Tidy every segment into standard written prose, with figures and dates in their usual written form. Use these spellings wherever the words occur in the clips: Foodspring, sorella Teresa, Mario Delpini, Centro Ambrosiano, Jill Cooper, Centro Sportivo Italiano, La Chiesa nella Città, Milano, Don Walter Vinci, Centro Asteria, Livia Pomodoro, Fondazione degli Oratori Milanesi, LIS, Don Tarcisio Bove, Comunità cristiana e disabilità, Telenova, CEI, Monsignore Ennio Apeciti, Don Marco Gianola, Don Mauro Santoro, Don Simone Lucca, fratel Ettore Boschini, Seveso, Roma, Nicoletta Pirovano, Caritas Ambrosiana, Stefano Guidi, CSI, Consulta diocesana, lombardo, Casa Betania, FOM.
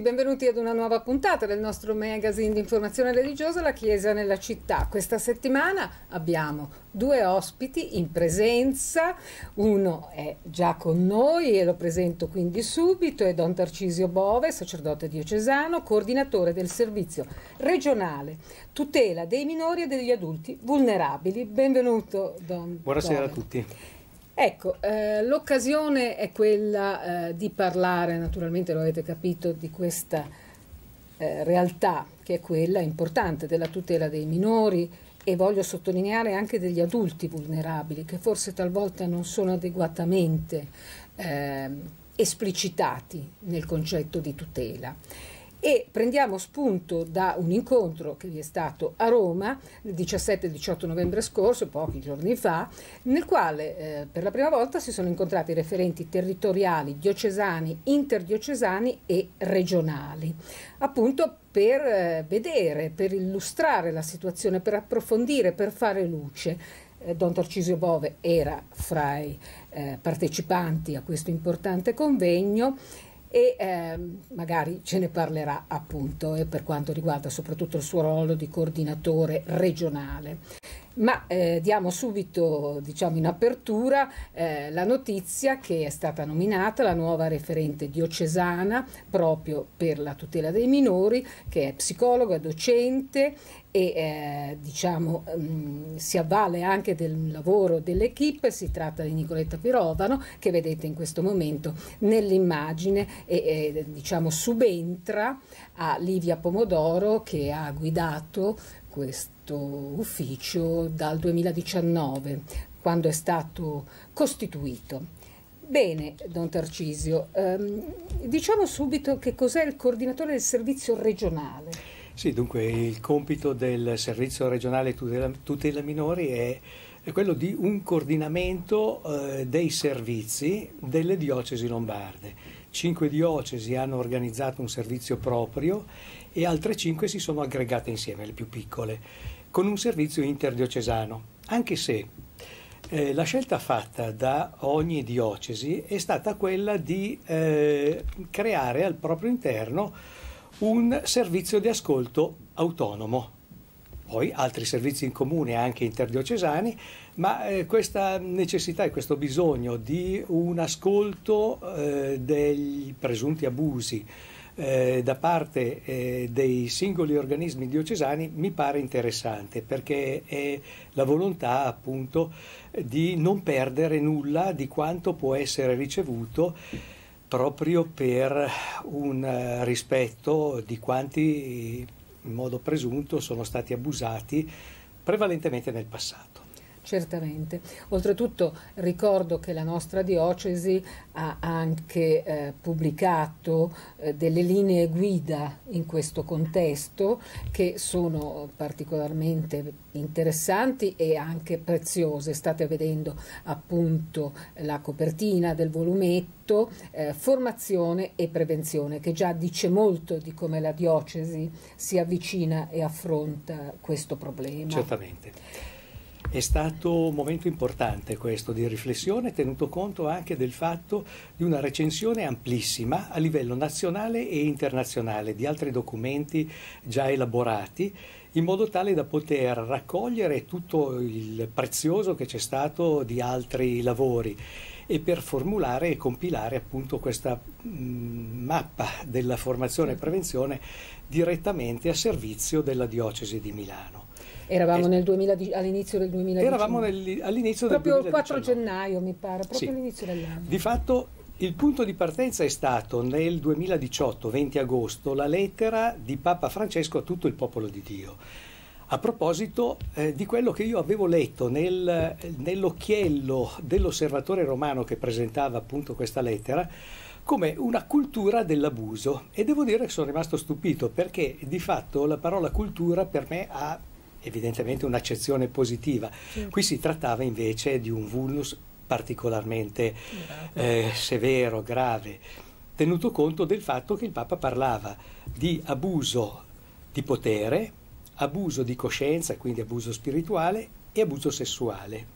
benvenuti ad una nuova puntata del nostro magazine di informazione religiosa La Chiesa nella Città. Questa settimana abbiamo due ospiti in presenza, uno è già con noi e lo presento quindi subito, è Don Tarcisio Bove, sacerdote diocesano, coordinatore del servizio regionale tutela dei minori e degli adulti vulnerabili. Benvenuto Don. Buonasera Bove. A tutti. Ecco, l'occasione è quella di parlare, naturalmente lo avete capito, di questa realtà che è quella importante della tutela dei minori e voglio sottolineare anche degli adulti vulnerabili che forse talvolta non sono adeguatamente esplicitati nel concetto di tutela. E prendiamo spunto da un incontro che vi è stato a Roma il 17-18 novembre scorso, pochi giorni fa, nel quale per la prima volta si sono incontrati i referenti territoriali, diocesani, interdiocesani e regionali, appunto per vedere, per illustrare la situazione, per approfondire, per fare luce. Don Tarcisio Bove era fra i partecipanti a questo importante convegno e magari ce ne parlerà appunto per quanto riguarda soprattutto il suo ruolo di coordinatore regionale. Ma diamo subito, diciamo, in apertura la notizia che è stata nominata la nuova referente diocesana proprio per la tutela dei minori, che è psicologa, docente e diciamo si avvale anche del lavoro dell'equipe. Si tratta di Nicoletta Pirovano, che vedete in questo momento nell'immagine e diciamo subentra a Livia Pomodoro, che ha guidato questo ufficio dal 2019, quando è stato costituito. Bene, Don Tarcisio, diciamo subito che cos'è il coordinatore del servizio regionale. Sì, dunque il compito del servizio regionale tutela minori è quello di un coordinamento dei servizi delle diocesi lombarde. 5 diocesi hanno organizzato un servizio proprio e altre 5 si sono aggregate insieme, le più piccole, con un servizio interdiocesano, anche se la scelta fatta da ogni diocesi è stata quella di creare al proprio interno un servizio di ascolto autonomo. Poi altri servizi in comune, anche interdiocesani, ma questa necessità e questo bisogno di un ascolto dei presunti abusi da parte dei singoli organismi diocesani mi pare interessante, perché è la volontà appunto di non perdere nulla di quanto può essere ricevuto, proprio per un rispetto di quanti in modo presunto sono stati abusati prevalentemente nel passato. Certamente. Oltretutto ricordo che la nostra diocesi ha anche pubblicato delle linee guida in questo contesto, che sono particolarmente interessanti e anche preziose. State vedendo appunto la copertina del volumetto Formazione e Prevenzione, che già dice molto di come la diocesi si avvicina e affronta questo problema. Certamente. È stato un momento importante questo di riflessione, tenuto conto anche del fatto di una recensione amplissima a livello nazionale e internazionale di altri documenti già elaborati, in modo tale da poter raccogliere tutto il prezioso che c'è stato di altri lavori e per formulare e compilare appunto questa mappa della formazione e prevenzione direttamente a servizio della diocesi di Milano. Eravamo all'inizio del 2019. Eravamo all'inizio del 2019. Proprio il 4 gennaio, mi pare, proprio sì. All'inizio dell'anno. Di fatto il punto di partenza è stato nel 2018, 20 agosto, la lettera di Papa Francesco a tutto il popolo di Dio. A proposito di quello che io avevo letto nell'occhiello dell'Osservatore Romano, che presentava appunto questa lettera, come una cultura dell'abuso. E devo dire che sono rimasto stupito, perché di fatto la parola cultura per me ha evidentemente un'accezione positiva. Sì. Qui si trattava invece di un vulnus particolarmente severo, grave, tenuto conto del fatto che il Papa parlava di abuso di potere, abuso di coscienza, quindi abuso spirituale, e abuso sessuale.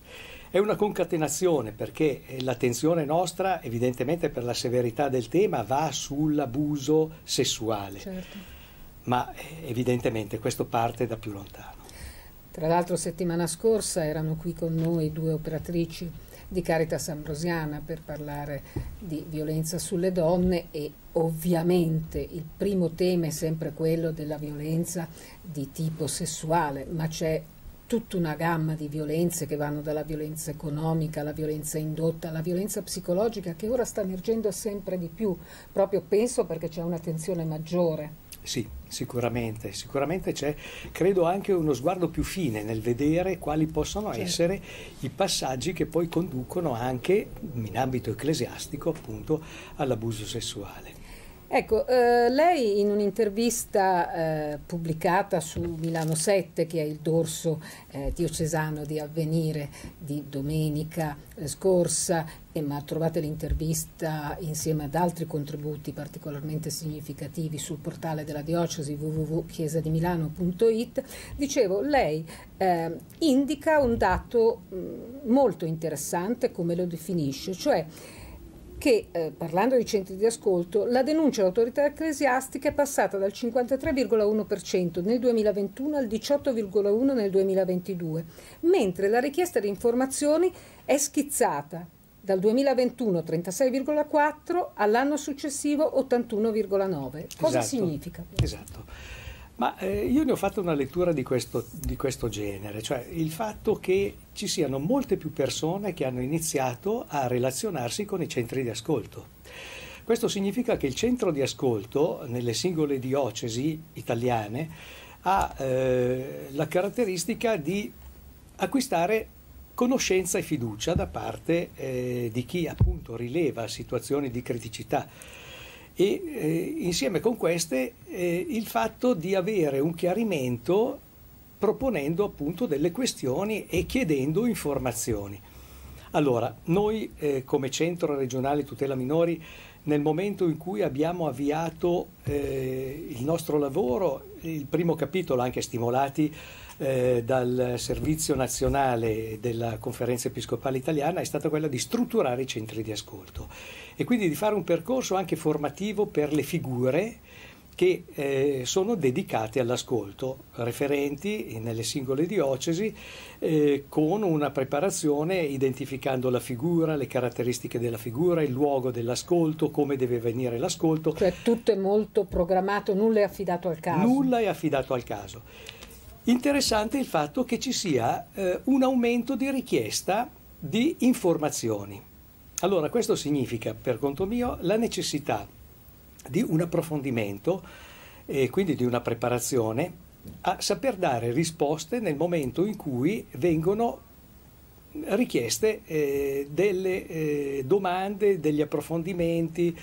È una concatenazione, perché l'attenzione nostra, evidentemente per la severità del tema, va sull'abuso sessuale, certo, ma evidentemente questo parte da più lontano. Tra l'altro settimana scorsa erano qui con noi due operatrici di Caritas Ambrosiana per parlare di violenza sulle donne, e ovviamente il primo tema è sempre quello della violenza di tipo sessuale, ma c'è tutta una gamma di violenze che vanno dalla violenza economica alla violenza indotta, alla violenza psicologica, che ora sta emergendo sempre di più, proprio penso perché c'è un'attenzione maggiore. Sì, sicuramente, sicuramente c'è, credo, anche uno sguardo più fine nel vedere quali possono essere i passaggi che poi conducono anche in ambito ecclesiastico, appunto, all'abuso sessuale. Ecco, lei in un'intervista pubblicata su Milano 7, che è il dorso diocesano di Avvenire di domenica scorsa, ma trovate l'intervista insieme ad altri contributi particolarmente significativi sul portale della diocesi www.chiesadimilano.it, dicevo, lei indica un dato molto interessante, come lo definisce, cioè che, parlando di centri di ascolto, la denuncia all'autorità ecclesiastica è passata dal 53,1% nel 2021 al 18,1% nel 2022, mentre la richiesta di informazioni è schizzata dal 2021 36,4% all'anno successivo 81,9%. Cosa significa? Esatto. Ma io ne ho fatto una lettura di questo genere, cioè il fatto che ci siano molte più persone che hanno iniziato a relazionarsi con i centri di ascolto. Questo significa che il centro di ascolto nelle singole diocesi italiane ha la caratteristica di acquistare conoscenza e fiducia da parte di chi appunto rileva situazioni di criticità. E insieme con queste il fatto di avere un chiarimento proponendo appunto delle questioni e chiedendo informazioni. Allora, noi come Centro Regionale Tutela Minori, nel momento in cui abbiamo avviato il nostro lavoro, il primo capitolo, anche stimolati dal Servizio Nazionale della Conferenza Episcopale Italiana, è stata quella di strutturare i centri di ascolto e quindi di fare un percorso anche formativo per le figure che sono dedicate all'ascolto, referenti nelle singole diocesi, con una preparazione identificando la figura, le caratteristiche della figura, il luogo dell'ascolto, come deve avvenire l'ascolto. Cioè tutto è molto programmato, nulla è affidato al caso. Nulla è affidato al caso. Interessante il fatto che ci sia un aumento di richiesta di informazioni. Allora, questo significa, per conto mio, la necessità di un approfondimento e quindi di una preparazione a saper dare risposte nel momento in cui vengono richieste delle domande, degli approfondimenti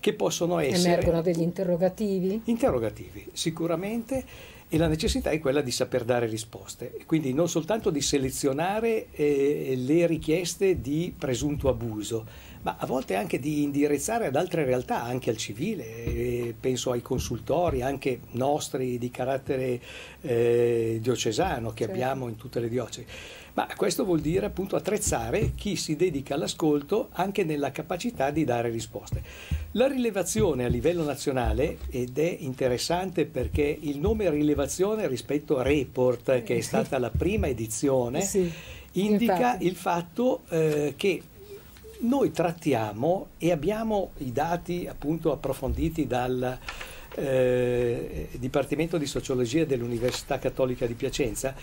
che possono essere... Emergono degli interrogativi? Interrogativi, sicuramente, e la necessità è quella di saper dare risposte, quindi non soltanto di selezionare le richieste di presunto abuso, ma a volte anche di indirizzare ad altre realtà, anche al civile, penso ai consultori, anche nostri di carattere diocesano che abbiamo in tutte le diocesi. Ma questo vuol dire appunto attrezzare chi si dedica all'ascolto anche nella capacità di dare risposte. La rilevazione a livello nazionale, ed è interessante perché il nome rilevazione rispetto a report, che è stata la prima edizione, indica il fatto che noi trattiamo e abbiamo i dati appunto approfonditi dal Dipartimento di Sociologia dell'Università Cattolica di Piacenza,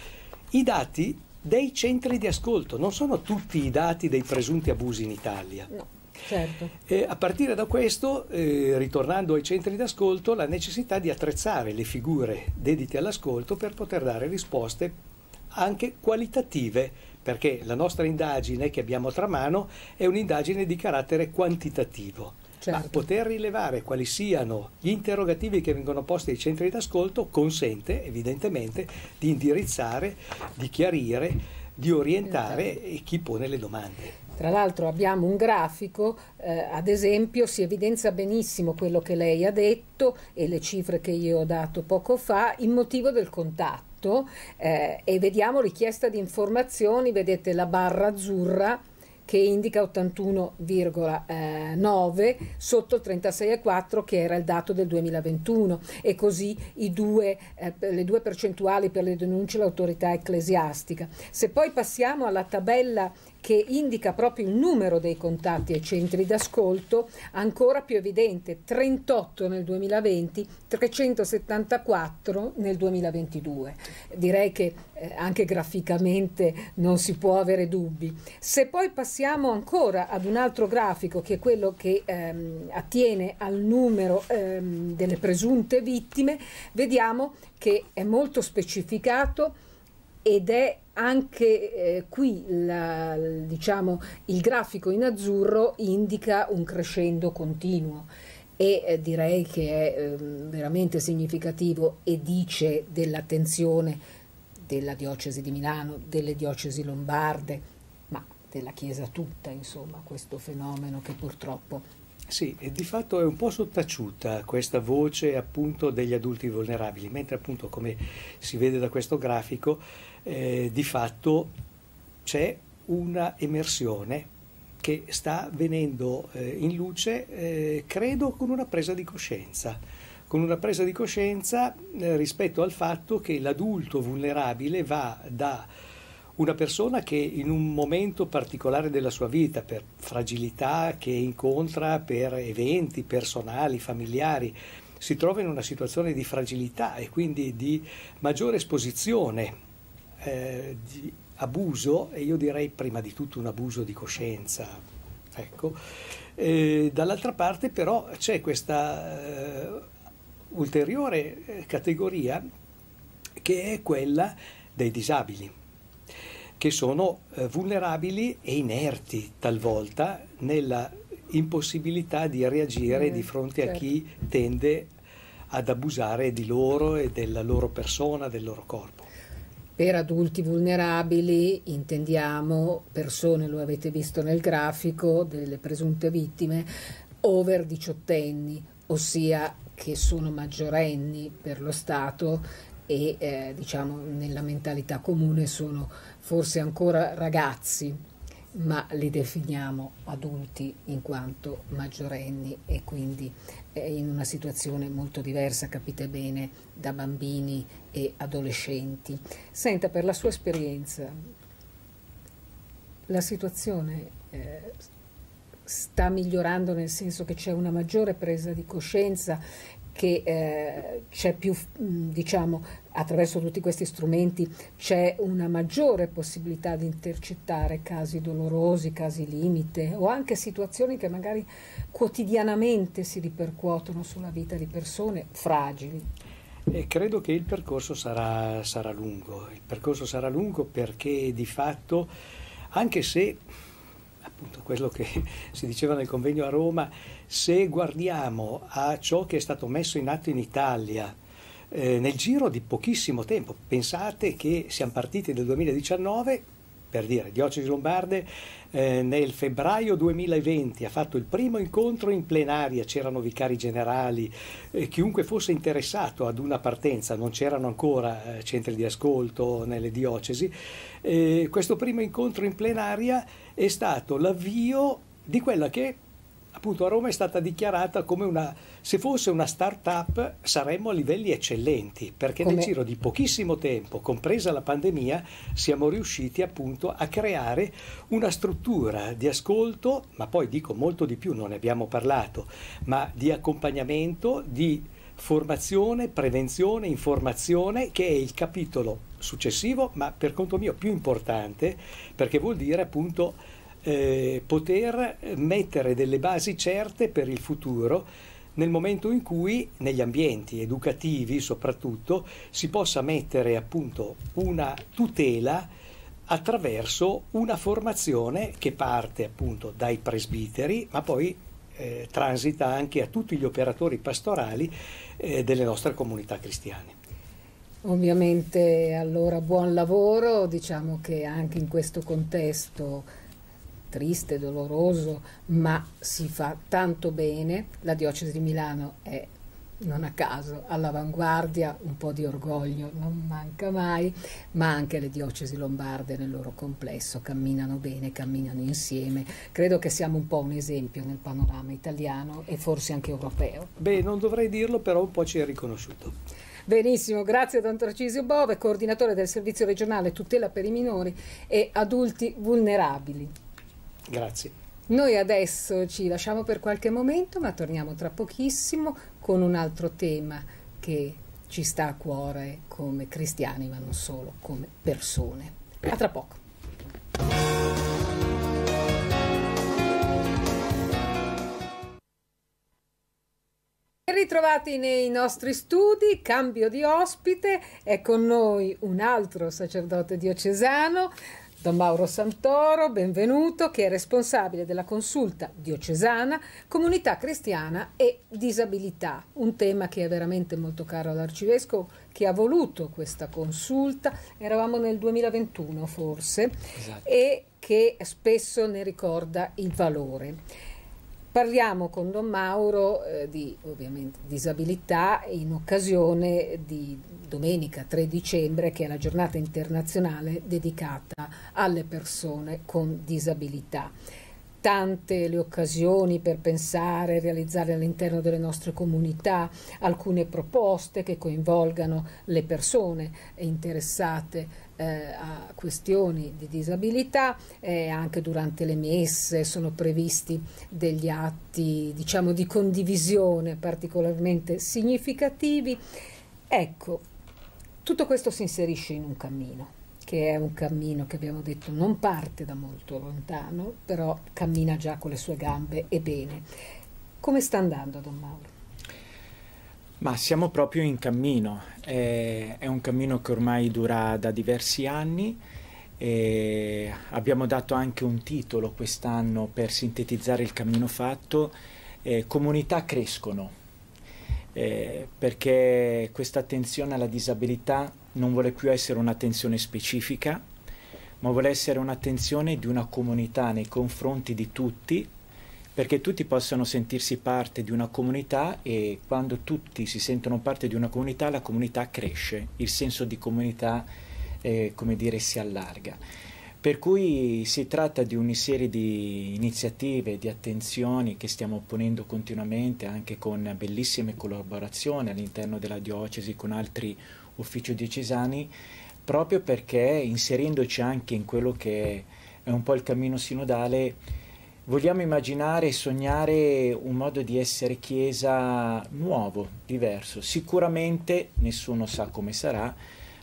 i dati dei centri di ascolto, non sono tutti i dati dei presunti abusi in Italia. No, certo. A partire da questo, ritornando ai centri di ascolto, la necessità di attrezzare le figure dedite all'ascolto per poter dare risposte anche qualitative, perché la nostra indagine che abbiamo tra mano è un'indagine di carattere quantitativo. Certo. Ma poter rilevare quali siano gli interrogativi che vengono posti ai centri d'ascolto consente evidentemente di indirizzare, di chiarire, di orientare chi pone le domande. Tra l'altro abbiamo un grafico, ad esempio si evidenzia benissimo quello che lei ha detto e le cifre che io ho dato poco fa, il motivo del contatto. fatto e vediamo richiesta di informazioni, vedete la barra azzurra che indica 81,9 sotto il 36,4 che era il dato del 2021, e così le due percentuali per le denunce all'autorità ecclesiastica. Se poi passiamo alla tabella che indica proprio il numero dei contatti ai centri d'ascolto, ancora più evidente, 38 nel 2020, 374 nel 2022. Direi che anche graficamente non si può avere dubbi. Se poi passiamo ancora ad un altro grafico, che è quello che attiene al numero delle presunte vittime, vediamo che è molto specificato ed è anche qui diciamo, il grafico in azzurro indica un crescendo continuo e direi che è veramente significativo e dice dell'attenzione della diocesi di Milano, delle diocesi lombarde, ma della Chiesa tutta, insomma, questo fenomeno che purtroppo... Sì, e di fatto è un po' sottaciuta questa voce appunto degli adulti vulnerabili, mentre appunto come si vede da questo grafico di fatto c'è una emersione che sta venendo in luce, credo con una presa di coscienza, rispetto al fatto che l'adulto vulnerabile va da una persona che in un momento particolare della sua vita, per fragilità che incontra, per eventi personali, familiari, si trova in una situazione di fragilità e quindi di maggiore esposizione, di abuso, e io direi prima di tutto un abuso di coscienza. Ecco. Dall'altra parte però c'è questa ulteriore categoria che è quella dei disabili, che sono vulnerabili e inerti talvolta nella impossibilità di reagire di fronte a chi tende ad abusare di loro e della loro persona, del loro corpo. Per adulti vulnerabili intendiamo persone, lo avete visto nel grafico, delle presunte vittime, over 18enni, ossia che sono maggiorenni per lo Stato e diciamo nella mentalità comune sono forse ancora ragazzi, ma li definiamo adulti in quanto maggiorenni e quindi in una situazione molto diversa, capite bene, da bambini e adolescenti. Senta, per la sua esperienza, la situazione sta migliorando, nel senso che c'è una maggiore presa di coscienza, che c'è più, diciamo, attraverso tutti questi strumenti c'è una maggiore possibilità di intercettare casi dolorosi, casi limite o anche situazioni che magari quotidianamente si ripercuotono sulla vita di persone fragili. E credo che il percorso sarà lungo. Il percorso sarà lungo perché di fatto, anche se appunto quello che si diceva nel convegno a Roma, se guardiamo a ciò che è stato messo in atto in Italia nel giro di pochissimo tempo, pensate che siamo partiti nel 2019, per dire, Diocesi Lombarde nel febbraio 2020 ha fatto il primo incontro in plenaria, c'erano vicari generali, chiunque fosse interessato ad una partenza, non c'erano ancora centri di ascolto nelle diocesi, questo primo incontro in plenaria è stato l'avvio di quella che appunto a Roma è stata dichiarata come una, se fosse una start-up saremmo a livelli eccellenti, perché nel giro di pochissimo tempo, compresa la pandemia, siamo riusciti appunto a creare una struttura di ascolto, ma poi dico molto di più, non ne abbiamo parlato, ma di accompagnamento, di formazione, prevenzione, informazione, che è il capitolo successivo, ma per conto mio più importante, perché vuol dire appunto poter mettere delle basi certe per il futuro nel momento in cui negli ambienti educativi soprattutto si possa mettere appunto una tutela attraverso una formazione che parte appunto dai presbiteri, ma poi transita anche a tutti gli operatori pastorali delle nostre comunità cristiane. Ovviamente allora buon lavoro, diciamo che anche in questo contesto triste, doloroso, ma si fa tanto bene. La diocesi di Milano è non a caso, all'avanguardia, un po' di orgoglio non manca mai, ma anche le diocesi lombarde nel loro complesso camminano bene, camminano insieme. Credo che siamo un po' un esempio nel panorama italiano e forse anche europeo. Beh, non dovrei dirlo, però un po' ci è riconosciuto. Benissimo, grazie a Don Tarcisio Bove, coordinatore del servizio regionale tutela per i minori e adulti vulnerabili. Grazie. Noi adesso ci lasciamo per qualche momento, ma torniamo tra pochissimo con un altro tema che ci sta a cuore come cristiani, ma non solo, come persone. A tra poco. Ritrovati nei nostri studi, cambio di ospite, è con noi un altro sacerdote diocesano, Don Mauro Santoro, benvenuto, che è responsabile della consulta diocesana Comunità cristiana e disabilità, un tema che è veramente molto caro all'Arcivescovo, che ha voluto questa consulta, eravamo nel 2021 forse, esatto, e che spesso ne ricorda il valore. Parliamo con Don Mauro di ovviamente disabilità in occasione di domenica 3 dicembre, che è la giornata internazionale dedicata alle persone con disabilità. Tante le occasioni per pensare e realizzare all'interno delle nostre comunità alcune proposte che coinvolgano le persone interessate a questioni di disabilità. Anche durante le messe sono previsti degli atti, diciamo, di condivisione particolarmente significativi. Ecco, tutto questo si inserisce in un cammino, che è un cammino che abbiamo detto non parte da molto lontano, però cammina già con le sue gambe e bene. Come sta andando, Don Mauro? Ma siamo proprio in cammino, è un cammino che ormai dura da diversi anni, e abbiamo dato anche un titolo quest'anno per sintetizzare il cammino fatto, Comunità crescono, perché questa attenzione alla disabilità non vuole più essere un'attenzione specifica, ma vuole essere un'attenzione di una comunità nei confronti di tutti, perché tutti possano sentirsi parte di una comunità, e quando tutti si sentono parte di una comunità, la comunità cresce, il senso di comunità, come dire, si allarga. Per cui si tratta di una serie di iniziative, di attenzioni che stiamo ponendo continuamente, anche con bellissime collaborazioni all'interno della diocesi, con altri uffici diocesani, proprio perché, inserendoci anche in quello che è un po' il cammino sinodale, vogliamo immaginare e sognare un modo di essere Chiesa nuovo, diverso. Sicuramente nessuno sa come sarà,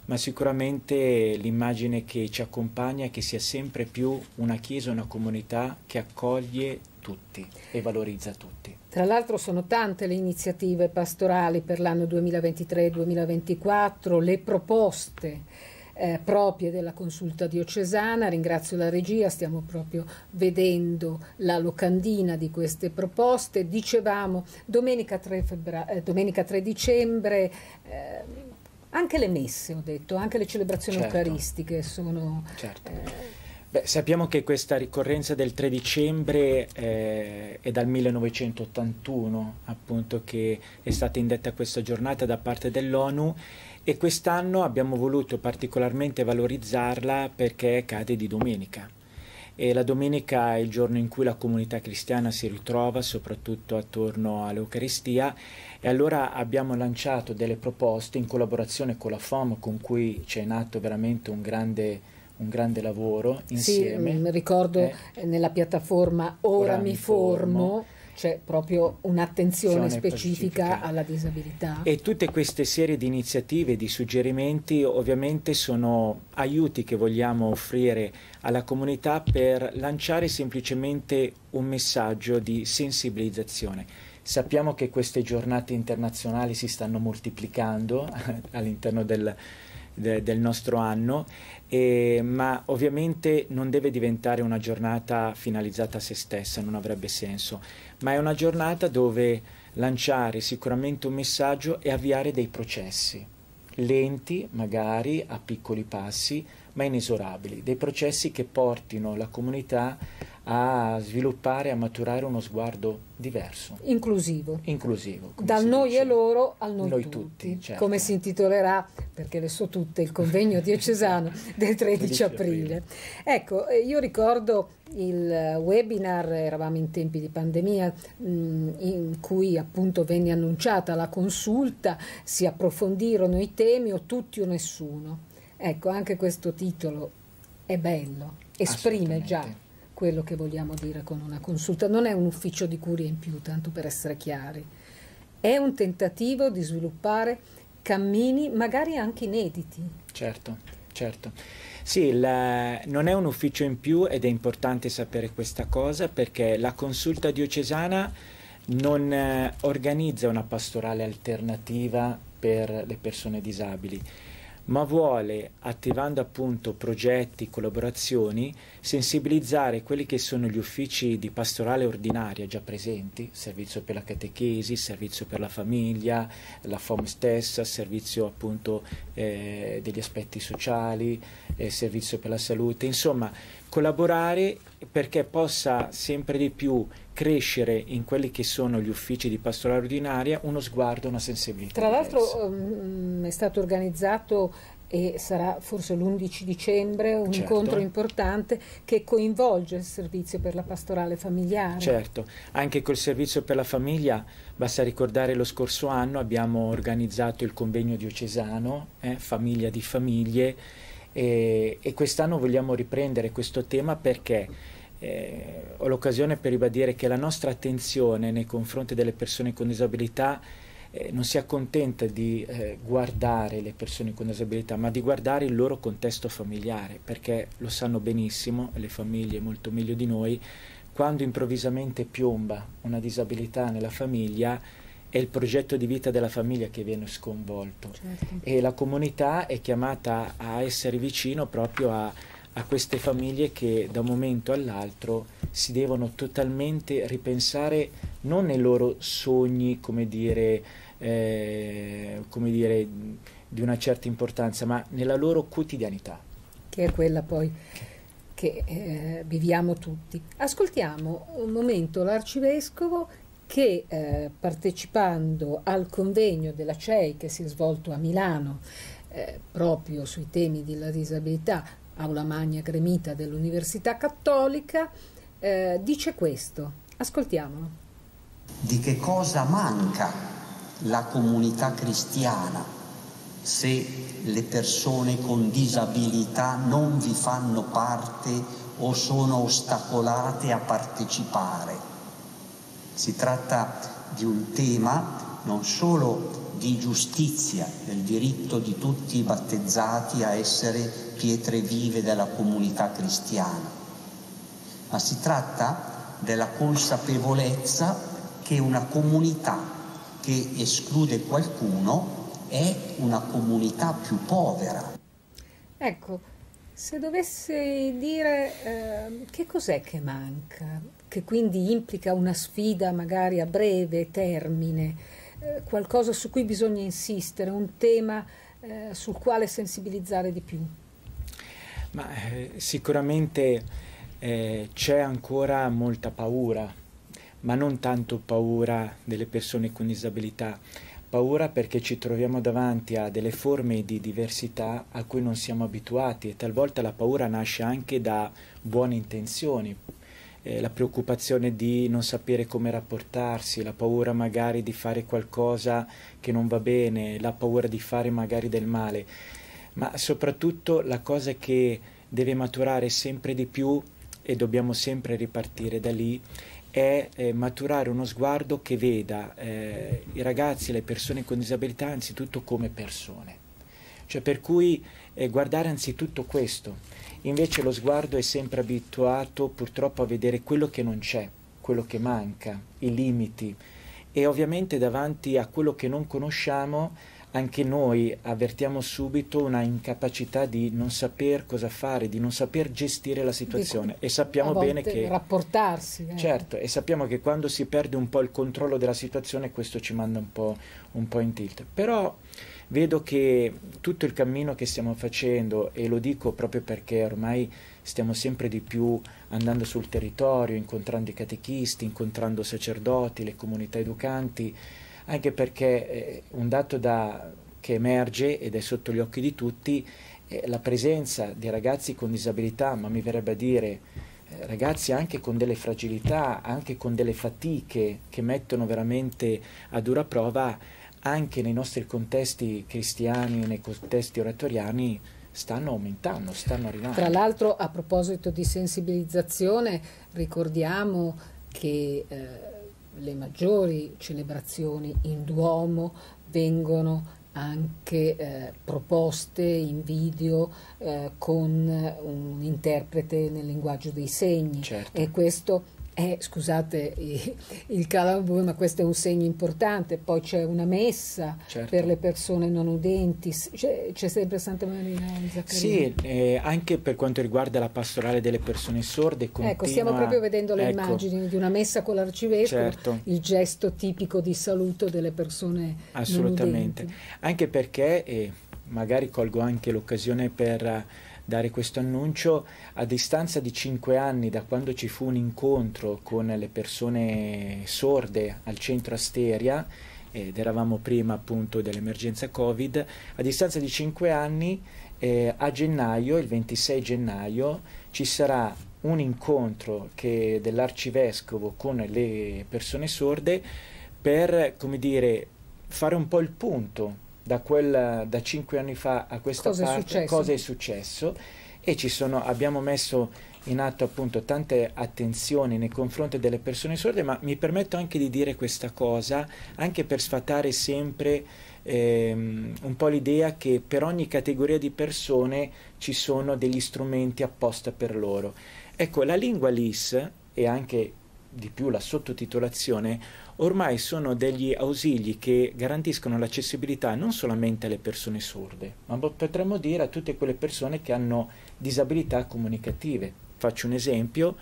ma sicuramente l'immagine che ci accompagna è che sia sempre più una Chiesa, una comunità che accoglie tutti e valorizza tutti. Tra l'altro sono tante le iniziative pastorali per l'anno 2023-2024, le proposte proprie della consulta diocesana. Ringrazio la regia, stiamo proprio vedendo la locandina di queste proposte. Dicevamo, domenica 3 dicembre... anche le messe, ho detto, anche le celebrazioni, certo, eucaristiche sono... Certo. Beh, sappiamo che questa ricorrenza del 3 dicembre è dal 1981, appunto, che è stata indetta questa giornata da parte dell'ONU, e quest'anno abbiamo voluto particolarmente valorizzarla perché cade di domenica. E la domenica è il giorno in cui la comunità cristiana si ritrova, soprattutto attorno all'Eucaristia, e allora abbiamo lanciato delle proposte in collaborazione con la FOM, con cui c'è nato veramente un grande lavoro insieme. Sì, ricordo nella piattaforma Ora mi formo c'è proprio un'attenzione specifica alla disabilità. E tutte queste serie di iniziative, di suggerimenti, ovviamente sono aiuti che vogliamo offrire alla comunità per lanciare semplicemente un messaggio di sensibilizzazione. Sappiamo che queste giornate internazionali si stanno moltiplicando all'interno del nostro anno, ma ovviamente non deve diventare una giornata finalizzata a se stessa, non avrebbe senso, ma è una giornata dove lanciare sicuramente un messaggio e avviare dei processi lenti, magari a piccoli passi, ma inesorabili, dei processi che portino la comunità a sviluppare, a maturare uno sguardo diverso. Inclusivo. Inclusivo. Dal noi e loro al noi tutti, certo. Come si intitolerà, perché le so tutte, il convegno diocesano del 13 aprile. Ecco, io ricordo il webinar, eravamo in tempi di pandemia, in cui appunto venne annunciata la consulta, si approfondirono i temi, o tutti o nessuno. Ecco, anche questo titolo è bello, esprime già quello che vogliamo dire con una consulta. Non è un ufficio di curia in più, tanto per essere chiari, è un tentativo di sviluppare cammini magari anche inediti. Certo, certo. Sì, non è un ufficio in più ed è importante sapere questa cosa, perché la consulta diocesana non organizza una pastorale alternativa per le persone disabili, ma vuole, attivando appunto progetti, collaborazioni, sensibilizzare quelli che sono gli uffici di pastorale ordinaria già presenti, servizio per la catechesi, servizio per la famiglia, la FOM stessa, servizio appunto degli aspetti sociali, servizio per la salute, insomma collaborare perché possa sempre di più crescere in quelli che sono gli uffici di pastorale ordinaria uno sguardo, una sensibilità. Tra l'altro è stato organizzato, e sarà forse l'11 dicembre, un incontro importante che coinvolge il servizio per la pastorale familiare. Certo, anche col servizio per la famiglia basta ricordare lo scorso anno abbiamo organizzato il convegno diocesano, famiglia di famiglie, e quest'anno vogliamo riprendere questo tema perché ho l'occasione per ribadire che la nostra attenzione nei confronti delle persone con disabilità non si accontenta di guardare le persone con disabilità, ma di guardare il loro contesto familiare, perché lo sanno benissimo, le famiglie molto meglio di noi, quando improvvisamente piomba una disabilità nella famiglia è il progetto di vita della famiglia che viene sconvolto. Certo. E la comunità è chiamata a essere vicino proprio a queste famiglie che da un momento all'altro si devono totalmente ripensare, non nei loro sogni, come dire di una certa importanza, ma nella loro quotidianità. Che è quella poi che viviamo tutti. Ascoltiamo un momento l'Arcivescovo che partecipando al convegno della CEI che si è svolto a Milano proprio sui temi della disabilità, aula magna gremita dell'Università Cattolica, dice questo. Ascoltiamolo. Di che cosa manca la comunità cristiana se le persone con disabilità non vi fanno parte o sono ostacolate a partecipare? Si tratta di un tema non solo di giustizia, del diritto di tutti i battezzati a essere pietre vive della comunità cristiana, ma si tratta della consapevolezza che una comunità che esclude qualcuno è una comunità più povera. Ecco, se dovessi dire che cos'è che manca, che quindi implica una sfida magari a breve termine, qualcosa su cui bisogna insistere, un tema sul quale sensibilizzare di più. Ma sicuramente c'è ancora molta paura, ma non tanto paura delle persone con disabilità, paura perché ci troviamo davanti a delle forme di diversità a cui non siamo abituati, e talvolta la paura nasce anche da buone intenzioni, la preoccupazione di non sapere come rapportarsi, la paura magari di fare qualcosa che non va bene, la paura di fare magari del male. Ma soprattutto la cosa che deve maturare sempre di più, e dobbiamo sempre ripartire da lì, è maturare uno sguardo che veda i ragazzi e le persone con disabilità anzitutto come persone. Cioè, per cui guardare anzitutto questo. Invece lo sguardo è sempre abituato purtroppo a vedere quello che non c'è, quello che manca, i limiti. E ovviamente davanti a quello che non conosciamo anche noi avvertiamo subito una incapacità di non saper cosa fare, di non saper gestire la situazione. E sappiamo bene che rapportarsi. Certo, e sappiamo che quando si perde un po' il controllo della situazione questo ci manda un po' in tilt. Però Vedo che tutto il cammino che stiamo facendo, e lo dico proprio perché ormai stiamo sempre di più andando sul territorio, incontrando i catechisti, incontrando sacerdoti, le comunità educanti, anche perché un dato che emerge ed è sotto gli occhi di tutti è la presenza di ragazzi con disabilità, ma mi verrebbe a dire ragazzi anche con delle fragilità, anche con delle fatiche che mettono veramente a dura prova, anche nei nostri contesti cristiani, nei contesti oratoriani, stanno aumentando, stanno arrivando. Tra l'altro, a proposito di sensibilizzazione, ricordiamo che le maggiori celebrazioni in Duomo vengono anche proposte in video con un interprete nel linguaggio dei segni. Certo. E questo è, scusate il calabro, ma questo è un segno importante. Poi c'è una messa, certo, per le persone non udenti, c'è sempre Santa Maria Zaccaria. Sì, anche per quanto riguarda la pastorale delle persone sorde continua. Ecco, stiamo proprio vedendo le immagini di una messa con l'arcivescovo, certo, il gesto tipico di saluto delle persone assolutamente non udenti. Anche perché, e magari colgo anche l'occasione per dare questo annuncio, a distanza di 5 anni da quando ci fu un incontro con le persone sorde al Centro Asteria, ed eravamo prima appunto dell'emergenza Covid, a distanza di 5 anni a gennaio, il 26 gennaio, ci sarà un incontro dell'arcivescovo con le persone sorde per, come dire, fare un po' il punto da 5 anni fa a questa parte, cosa è successo, e abbiamo messo in atto appunto tante attenzioni nei confronti delle persone sorde. Ma mi permetto anche di dire questa cosa, anche per sfatare sempre un po' l'idea che per ogni categoria di persone ci sono degli strumenti apposta per loro. Ecco, la lingua LIS e anche di più la sottotitolazione ormai sono degli ausili che garantiscono l'accessibilità non solamente alle persone sorde, ma potremmo dire a tutte quelle persone che hanno disabilità comunicative. Faccio un esempio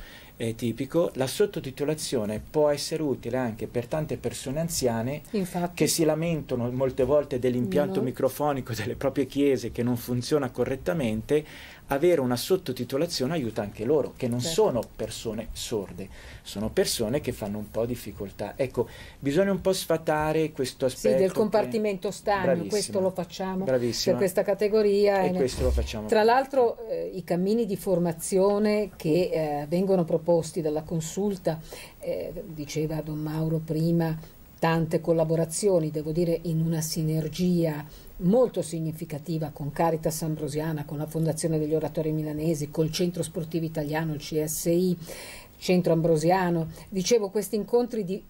tipico: la sottotitolazione può essere utile anche per tante persone anziane, infatti, che si lamentano molte volte dell'impianto microfonico delle proprie chiese che non funziona correttamente. Avere una sottotitolazione aiuta anche loro, che non, certo, sono persone sorde, sono persone che fanno un po' difficoltà. Ecco, bisogna un po' sfatare questo aspetto. Sì, del compartimento stagno, questo lo facciamo, bravissima, per questa categoria. E questo lo facciamo. Tra l'altro i cammini di formazione che vengono proposti dalla consulta, diceva Don Mauro prima, tante collaborazioni, devo dire in una sinergia molto significativa con Caritas Ambrosiana, con la Fondazione degli Oratori Milanesi, col Centro Sportivo Italiano, il CSI, Centro Ambrosiano. Dicevo, questi incontri,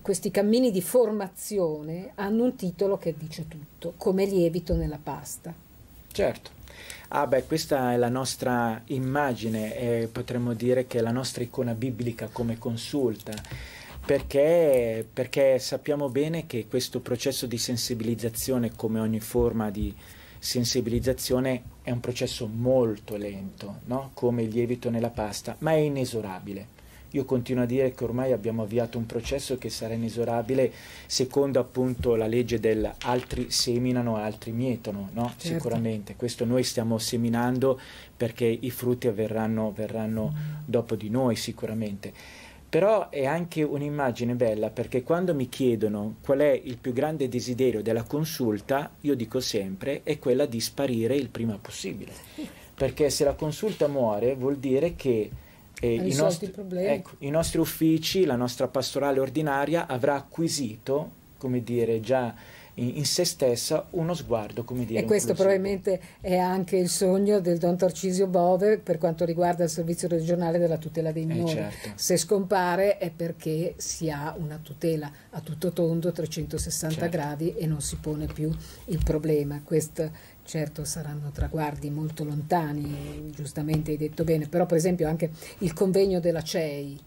questi cammini di formazione hanno un titolo che dice tutto: come lievito nella pasta. Certo. Ah beh, questa è la nostra immagine, potremmo dire che è la nostra icona biblica come consulta. Perché sappiamo bene che questo processo di sensibilizzazione, come ogni forma di sensibilizzazione, è un processo molto lento, no? Come il lievito nella pasta, ma è inesorabile. Io continuo a dire che ormai abbiamo avviato un processo che sarà inesorabile, secondo appunto la legge del altri seminano, altri mietono, no? Certo. Sicuramente. Questo noi stiamo seminando, perché i frutti verranno dopo di noi sicuramente. Però è anche un'immagine bella, perché quando mi chiedono qual è il più grande desiderio della consulta, io dico sempre è quella di sparire il prima possibile, perché se la consulta muore vuol dire che i nostri uffici, la nostra pastorale ordinaria avrà acquisito, come dire, già in se stessa uno sguardo, come dire, e questo inclusivo. Probabilmente è anche il sogno del Don Tarcisio Bove per quanto riguarda il servizio regionale della tutela dei minori, certo. Se scompare è perché si ha una tutela a tutto tondo, 360, certo, gradi, e non si pone più il problema. Questo, certo, saranno traguardi molto lontani, giustamente hai detto bene. Però per esempio anche il convegno della CEI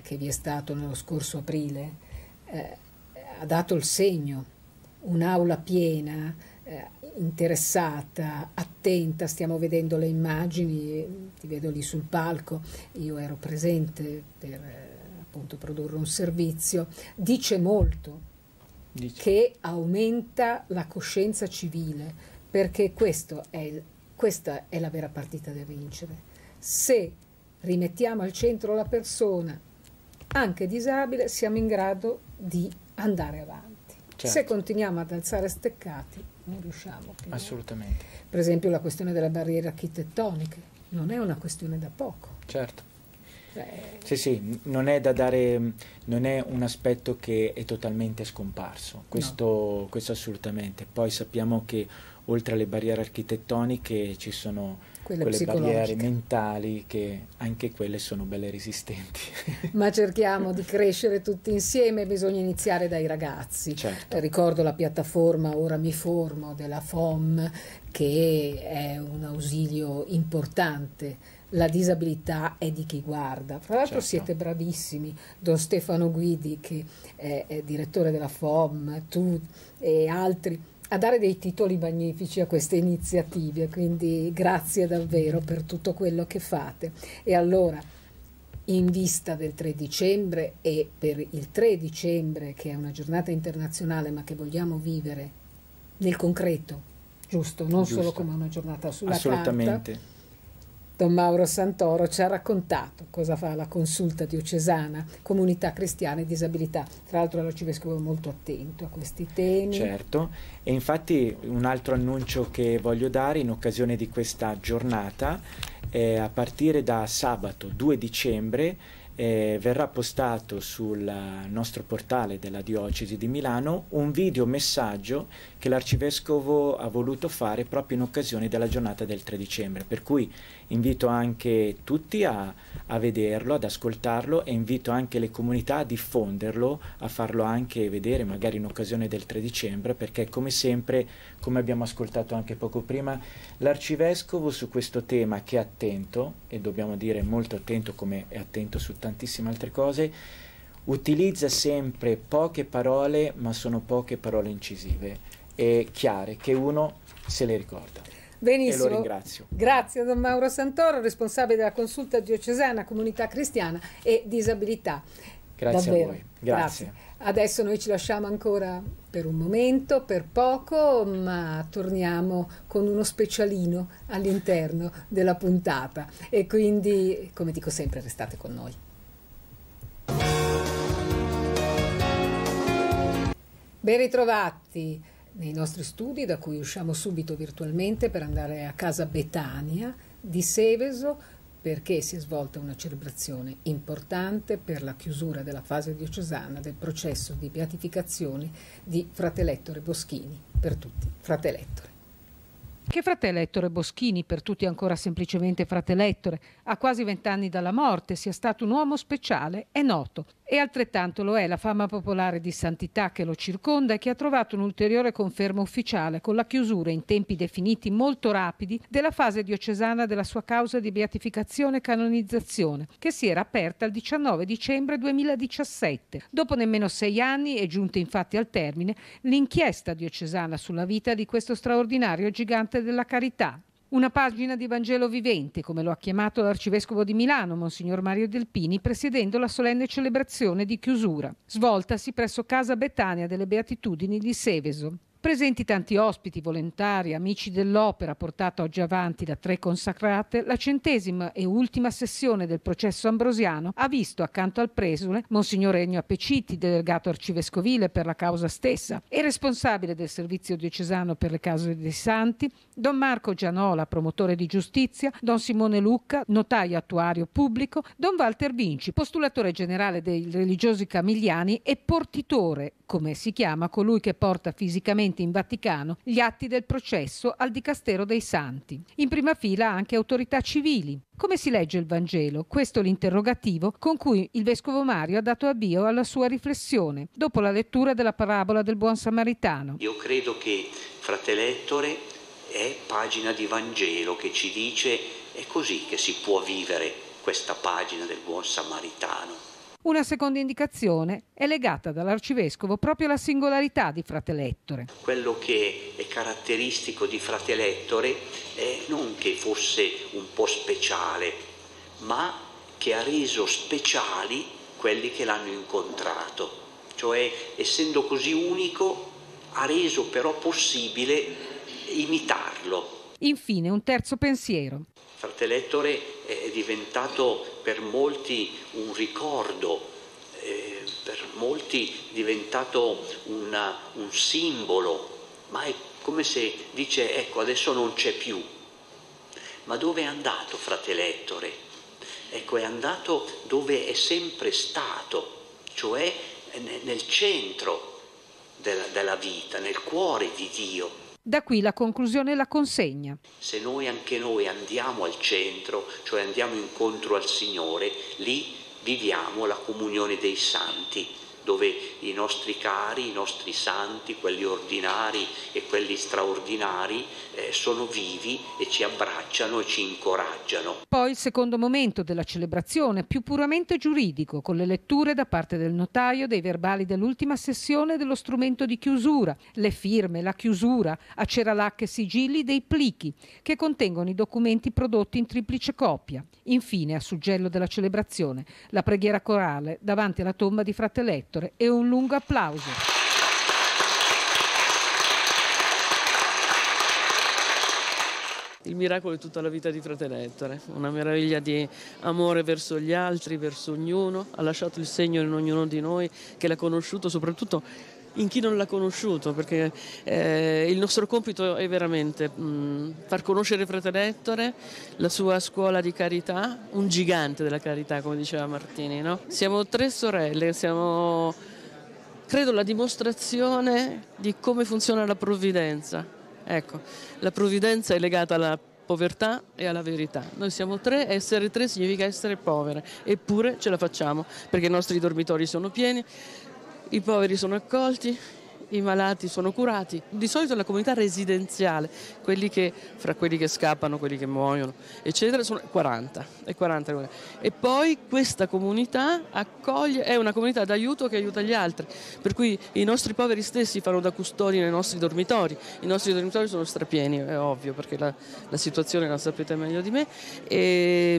che vi è stato nello scorso aprile ha dato il segno. Un'aula piena, interessata, attenta. Stiamo vedendo le immagini, ti vedo lì sul palco, io ero presente per appunto produrre un servizio. Dice molto dice, che aumenta la coscienza civile, perché questa è la vera partita da vincere. Se rimettiamo al centro la persona, anche disabile, siamo in grado di andare avanti. Certo. Se continuiamo ad alzare steccati, non riusciamo più. Assolutamente. Per esempio la questione della barriera architettonica non è una questione da poco. Certo. Sì, sì, non è da dare, non è un aspetto che è totalmente scomparso, questo, no, questo assolutamente. Poi sappiamo che oltre alle barriere architettoniche ci sono quelle barriere mentali, che anche quelle sono belle resistenti. Ma cerchiamo di crescere tutti insieme, bisogna iniziare dai ragazzi. Certo. Ricordo la piattaforma Ora mi formo della FOM, che è un ausilio importante. La disabilità è di chi guarda. Fra l'altro, certo, siete bravissimi. Don Stefano Guidi, che è direttore della FOM, tu e altri, a dare dei titoli magnifici a queste iniziative, quindi grazie davvero per tutto quello che fate. E allora, in vista del 3 dicembre e per il 3 dicembre, che è una giornata internazionale ma che vogliamo vivere nel concreto, giusto? Non giusto, solo come una giornata sulla carta. Don Mauro Santoro ci ha raccontato cosa fa la consulta diocesana Comunità cristiana e disabilità. Tra l'altro l'arcivescovo è molto attento a questi temi. Certo, e infatti un altro annuncio che voglio dare in occasione di questa giornata, a partire da sabato 2 dicembre verrà postato sul nostro portale della Diocesi di Milano un video messaggio che l'arcivescovo ha voluto fare proprio in occasione della giornata del 3 dicembre, per cui invito anche tutti a vederlo, ad ascoltarlo, e invito anche le comunità a diffonderlo, a farlo anche vedere magari in occasione del 3 dicembre, perché come sempre, come abbiamo ascoltato anche poco prima, l'arcivescovo su questo tema, che è attento, e dobbiamo dire molto attento come è attento su tantissime altre cose, utilizza sempre poche parole, ma sono poche parole incisive e chiare che uno se le ricorda. Benissimo, e lo ringrazio. Grazie a Don Mauro Santoro, responsabile della consulta diocesana Comunità cristiana e disabilità. Grazie davvero a voi. Grazie. Grazie. Adesso noi ci lasciamo ancora per un momento, per poco, ma torniamo con uno specialino all'interno della puntata, e quindi, come dico sempre, restate con noi. Ben ritrovati nei nostri studi, da cui usciamo subito virtualmente per andare a Casa Betania di Seveso, perché si è svolta una celebrazione importante per la chiusura della fase diocesana del processo di beatificazione di fratel Ettore Boschini. Per tutti, fratel Ettore. Che fratel Ettore Boschini, per tutti ancora semplicemente fratel Ettore, a quasi 20 anni dalla morte sia stato un uomo speciale è noto, e altrettanto lo è la fama popolare di santità che lo circonda e che ha trovato un'ulteriore conferma ufficiale con la chiusura in tempi definiti molto rapidi della fase diocesana della sua causa di beatificazione e canonizzazione, che si era aperta il 19 dicembre 2017. Dopo nemmeno 6 anni è giunta infatti al termine l'inchiesta diocesana sulla vita di questo straordinario gigante della carità. Una pagina di Vangelo vivente, come lo ha chiamato l'arcivescovo di Milano, Monsignor Mario Delpini, presiedendo la solenne celebrazione di chiusura, svoltasi presso Casa Betania delle Beatitudini di Seveso. Presenti tanti ospiti, volontari, amici dell'opera, portata oggi avanti da 3 consacrate, la 100ª e ultima sessione del processo ambrosiano ha visto accanto al presule Monsignore Ennio Apeciti, delegato arcivescovile per la causa stessa e responsabile del servizio diocesano per le cause dei santi, Don Marco Gianola, promotore di giustizia, Don Simone Lucca, notaio attuario pubblico, Don Walter Vinci, postulatore generale dei religiosi camigliani e portitore, come si chiama colui che porta fisicamente in Vaticano gli atti del processo al Dicastero dei Santi. In prima fila anche autorità civili. Come si legge il Vangelo? Questo è l'interrogativo con cui il Vescovo Mario ha dato avvio alla sua riflessione dopo la lettura della parabola del Buon Samaritano. Io credo che fratel Ettore è pagina di Vangelo che ci dice è così che si può vivere questa pagina del Buon Samaritano. Una seconda indicazione è legata dall'arcivescovo proprio alla singolarità di fratel Ettore. Quello che è caratteristico di fratel Ettore è non che fosse un po' speciale, ma che ha reso speciali quelli che l'hanno incontrato. cioè essendo così unico ha reso però possibile imitarlo. Infine un terzo pensiero. Fratel Ettore è diventato per molti un ricordo, per molti è diventato un simbolo, ma è come se dice ecco adesso non c'è più. Ma dove è andato Fratel Ettore? Ecco, è andato dove è sempre stato, cioè nel centro della vita, nel cuore di Dio. Da qui la conclusione e la consegna. Se noi anche noi andiamo al centro, cioè andiamo incontro al Signore, lì viviamo la comunione dei santi, dove i nostri cari, i nostri santi, quelli ordinari e quelli straordinari, sono vivi e ci abbracciano e ci incoraggiano. Poi il secondo momento della celebrazione, più puramente giuridico, con le letture da parte del notaio dei verbali dell'ultima sessione dello strumento di chiusura, le firme, la chiusura, a ceralacche e sigilli dei plichi, che contengono i documenti prodotti in triplice copia. Infine, a suggello della celebrazione, la preghiera corale davanti alla tomba di Fratel Ettore e un lungo applauso. Il miracolo è tutta la vita di Fratel Ettore, una meraviglia di amore verso gli altri, verso ognuno, ha lasciato il segno in ognuno di noi che l'ha conosciuto, soprattutto in chi non l'ha conosciuto, perché il nostro compito è veramente far conoscere Fratel Ettore, la sua scuola di carità, un gigante della carità, come diceva Martini, no? Siamo tre sorelle, siamo, credo, la dimostrazione di come funziona la provvidenza. Ecco, la provvidenza è legata alla povertà e alla verità. Noi siamo tre, essere tre significa essere povere, eppure ce la facciamo, perché i nostri dormitori sono pieni, i poveri sono accolti, i malati sono curati. Di solito la comunità residenziale, fra quelli che scappano, quelli che muoiono, eccetera, sono 40. E poi questa comunità accoglie, è una comunità d'aiuto che aiuta gli altri. Per cui i nostri poveri stessi fanno da custodi nei nostri dormitori. I nostri dormitori sono strapieni, è ovvio, perché la situazione la sapete meglio di me. E,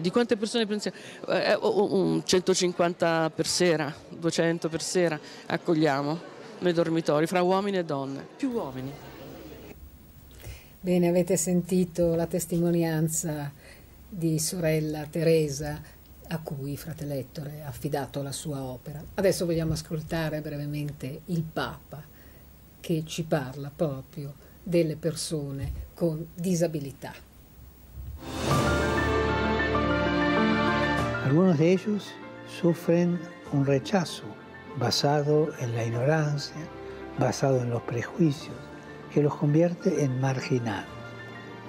di quante persone pensiamo? 150 per sera, 200 per sera accogliamo nei dormitori, fra uomini e donne, più uomini. Bene, avete sentito la testimonianza di sorella Teresa a cui Fratel Ettore ha affidato la sua opera. Adesso vogliamo ascoltare brevemente il Papa che ci parla proprio delle persone con disabilità. Algunos de ellos sufren un rechazo basado en la ignorancia, basado en los prejuicios, que los convierte en marginados.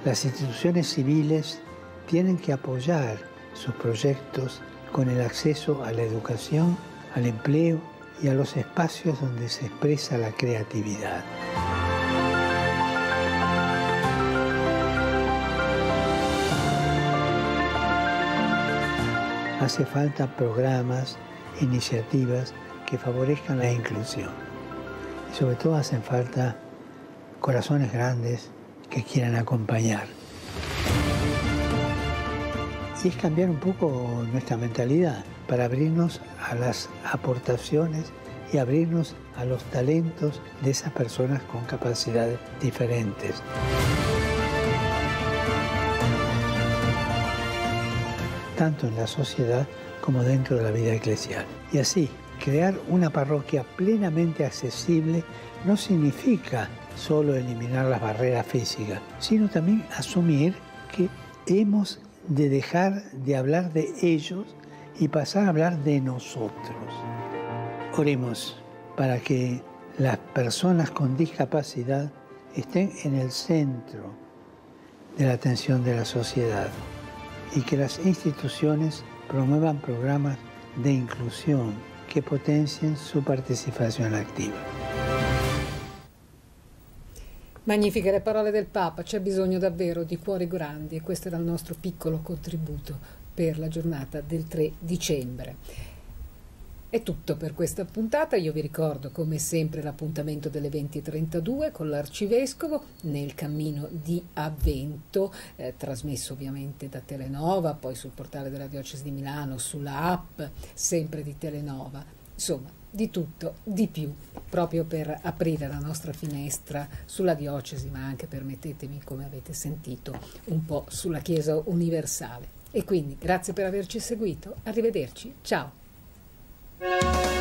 Las instituciones civiles tienen que apoyar sus proyectos con el acceso a la educación, al empleo y a los espacios donde se expresa la creatividad. Hace falta programas, iniciativas que favorezcan la inclusión. Y sobre todo hacen falta corazones grandes que quieran acompañar. Y es cambiar un poco nuestra mentalidad para abrirnos a las aportaciones y abrirnos a los talentos de esas personas con capacidades diferentes. Tanto en la sociedad como dentro de la vida eclesial. Y así, crear una parroquia plenamente accesible no significa solo eliminar las barreras físicas, sino también asumir que hemos de dejar de hablar de ellos y pasar a hablar de nosotros. Oremos para que las personas con discapacidad estén en el centro de la atención de la sociedad y que las instituciones promuevan programas de inclusión che potenzino la sua partecipazione attiva. Magnifiche le parole del Papa, c'è bisogno davvero di cuori grandi e questo era il nostro piccolo contributo per la giornata del 3 dicembre. È tutto per questa puntata, io vi ricordo come sempre l'appuntamento delle 20:32 con l'Arcivescovo nel cammino di Avvento, trasmesso ovviamente da Telenova, poi sul portale della Diocesi di Milano, sulla app sempre di Telenova, insomma di tutto, di più, proprio per aprire la nostra finestra sulla diocesi, ma anche, permettetemi, come avete sentito, un po' sulla Chiesa universale. E quindi grazie per averci seguito, arrivederci, ciao!